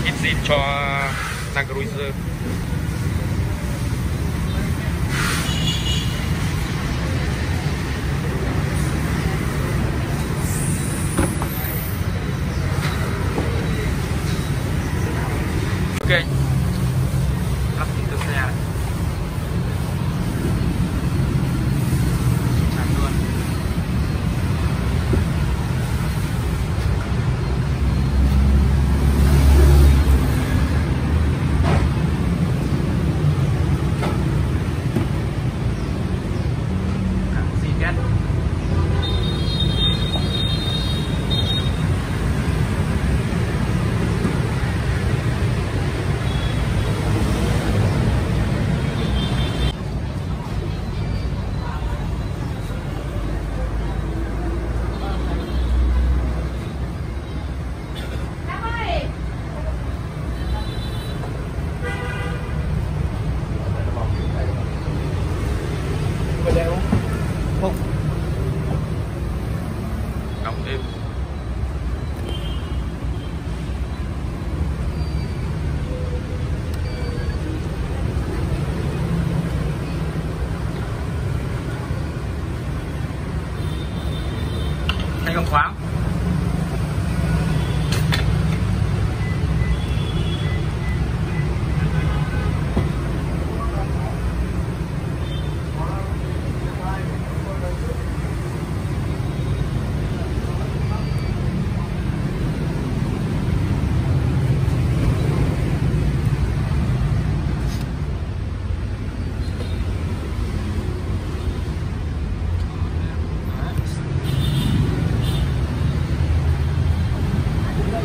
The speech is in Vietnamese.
rồi kit zin cho Land Cruiser. Ok, lắp kính từ xe này. Làm luôn. Làm gì kết. Anh không khóa. Hãy